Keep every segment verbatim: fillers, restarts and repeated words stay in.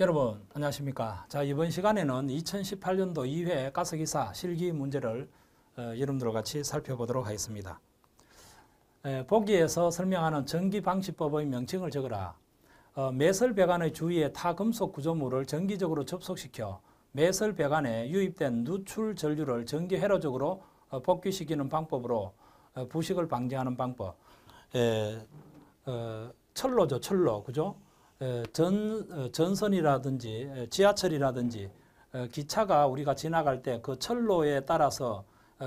여러분 안녕하십니까. 자, 이번 시간에는 이천십팔 년도 이 회 가스기사 실기 문제를 어, 여러분들과 같이 살펴보도록 하겠습니다. 에, 보기에서 설명하는 전기방지법의 명칭을 적으라. 어, 매설 배관의 주위에 타금속 구조물을 전기적으로 접속시켜 매설 배관에 유입된 누출 전류를 전기 회로적으로 어, 복귀시키는 방법으로 어, 부식을 방지하는 방법. 에, 어, 철로죠, 철로, 그죠? 전, 전선이라든지 지하철이라든지 기차가 우리가 지나갈 때 그 철로에 따라서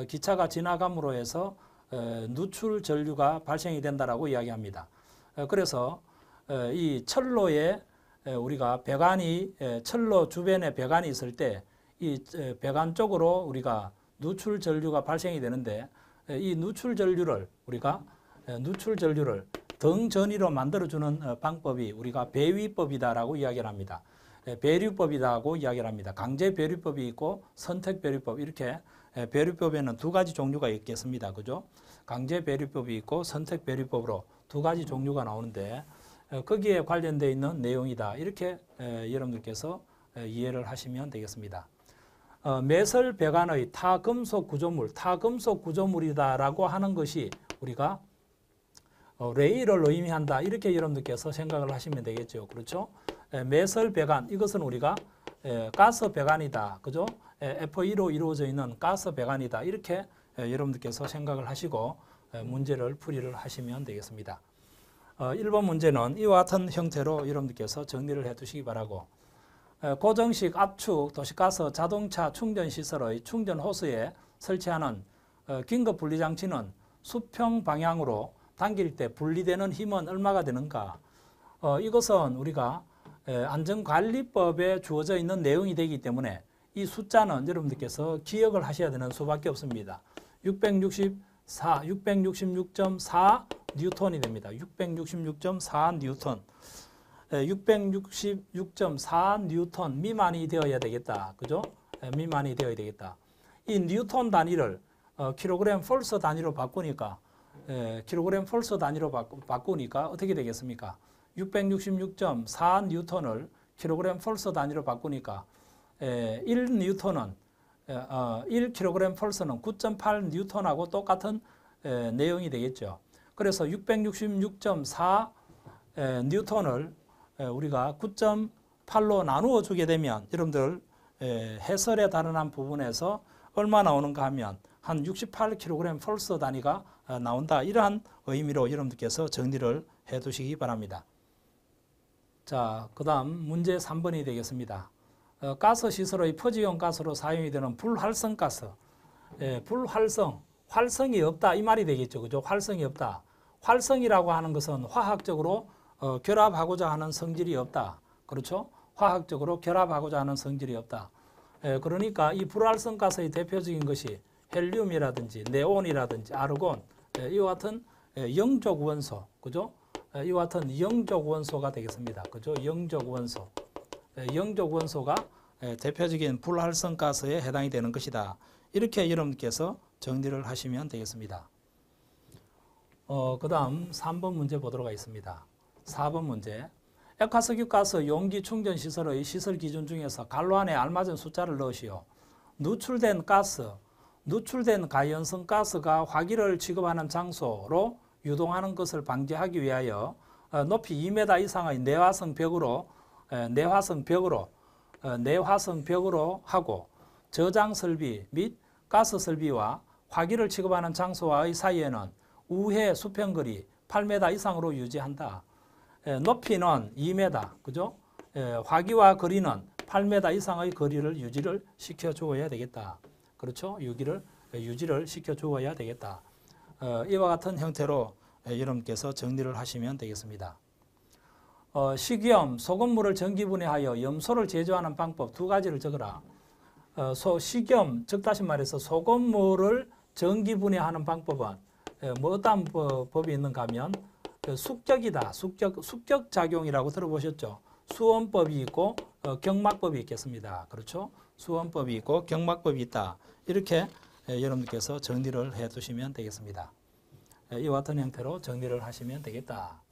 기차가 지나감으로 해서 누출 전류가 발생이 된다라고 이야기합니다. 그래서 이 철로에 우리가 배관이, 철로 주변에 배관이 있을 때 이 배관 쪽으로 우리가 누출 전류가 발생이 되는데, 이 누출 전류를 우리가 누출 전류를 등 전위로 만들어주는 방법이 우리가 배위법이다라고 이야기를 합니다. 배류법이라고 이야기를 합니다. 강제 배류법이 있고 선택 배류법, 이렇게 배류법에는 두 가지 종류가 있겠습니다. 그죠? 강제 배류법이 있고 선택 배류법으로 두 가지 종류가 나오는데, 거기에 관련되어 있는 내용이다. 이렇게 여러분들께서 이해를 하시면 되겠습니다. 매설 배관의 타금속 구조물, 타금속 구조물이다라고 하는 것이 우리가 어, 레이를 의미한다. 이렇게 여러분들께서 생각을 하시면 되겠죠. 그렇죠? 에, 매설 배관, 이것은 우리가 에, 가스 배관이다. 그죠? 에, 에프 이로 이루어져 있는 가스 배관이다. 이렇게 에, 여러분들께서 생각을 하시고 에, 문제를 풀이를 하시면 되겠습니다. 어, 일 번 문제는 이와 같은 형태로 여러분들께서 정리를 해 두시기 바라고, 에, 고정식 압축 도시가스 자동차 충전시설의 충전 호스에 설치하는 어, 긴급 분리장치는 수평 방향으로 당길 때 분리되는 힘은 얼마가 되는가? 어, 이것은 우리가 안전관리법에 주어져 있는 내용이 되기 때문에 이 숫자는 여러분들께서 기억을 하셔야 되는 수밖에 없습니다. 육백육십사, 육백육십육 점 사 뉴턴이 됩니다. 육백육십육 점 사 뉴턴. 육백육십육 점 사 뉴턴 미만이 되어야 되겠다. 그죠? 미만이 되어야 되겠다. 이 뉴턴 단위를 어, 킬로그램 폴스 단위로 바꾸니까 예, 킬로그램 폴스 단위로 바꾸, 바꾸니까 어떻게 되겠습니까? 육백육십육 점 사 뉴턴을 킬로그램 폴스 단위로 바꾸니까 예, 일 뉴턴은 예, 어, 일 킬로그램 폴스는 구 점 팔 뉴턴하고 똑같은 예, 내용이 되겠죠. 그래서 육백육십육 점 사 예, 뉴턴을 예, 우리가 구 점 팔로 나누어 주게 되면 여러분들 예, 해설에 다른 한 부분에서 얼마 나오는가 하면 한 육십팔 킬로그램 폴스 단위가 나온다. 이러한 의미로 여러분들께서 정리를 해 두시기 바랍니다. 자, 그 다음 문제 삼 번이 되겠습니다. 어, 가스시설의 퍼지용 가스로 사용이 되는 불활성 가스. 예, 불활성, 활성이 없다. 이 말이 되겠죠. 그죠? 활성이 없다. 활성이라고 하는 것은 화학적으로 어, 결합하고자 하는 성질이 없다. 그렇죠? 화학적으로 결합하고자 하는 성질이 없다. 예, 그러니까 이 불활성 가스의 대표적인 것이 헬륨이라든지 네온이라든지 아르곤, 이와 같은 영적 원소, 그죠? 이와 같은 영적 원소가 되겠습니다. 그죠? 영적 원소, 영적 원소가 대표적인 불활성 가스에 해당이 되는 것이다. 이렇게 여러분께서 정리를 하시면 되겠습니다. 어, 그다음 삼 번 문제 보도록 하겠습니다. 사 번 문제. 액화석유 가스 용기 충전 시설의 시설 기준 중에서 갈로 안에 알맞은 숫자를 넣으시오. 누출된 가스 누출된 가연성 가스가 화기를 취급하는 장소로 유동하는 것을 방지하기 위하여 높이 이 미터 이상의 내화성 벽으로 내화성 벽으로 내화성 벽으로 하고, 저장 설비 및 가스 설비와 화기를 취급하는 장소와의 사이에는 우회 수평거리 팔 미터 이상으로 유지한다. 높이는 이 미터, 그죠? 화기와 거리는 팔 미터 이상의 거리를 유지를 시켜 주어야 되겠다. 그렇죠? 유기를, 유지를 시켜주어야 되겠다. 어, 이와 같은 형태로 여러분께서 정리를 하시면 되겠습니다. 어, 식염, 소금물을 전기분해하여 염소를 제조하는 방법 두 가지를 적으라. 어, 소, 식염, 즉 다시 말해서 소금물을 전기분해하는 방법은 에, 뭐 어떤 법, 법이 있는가 하면 그 숙격이다. 숙격, 숙격작용이라고 들어보셨죠? 수원법이 있고 어, 경막법이 있겠습니다. 그렇죠? 수원법이 있고 경막법이 있다. 이렇게 에, 여러분께서 정리를 해 두시면 되겠습니다. 에, 이와 같은 형태로 정리를 하시면 되겠다.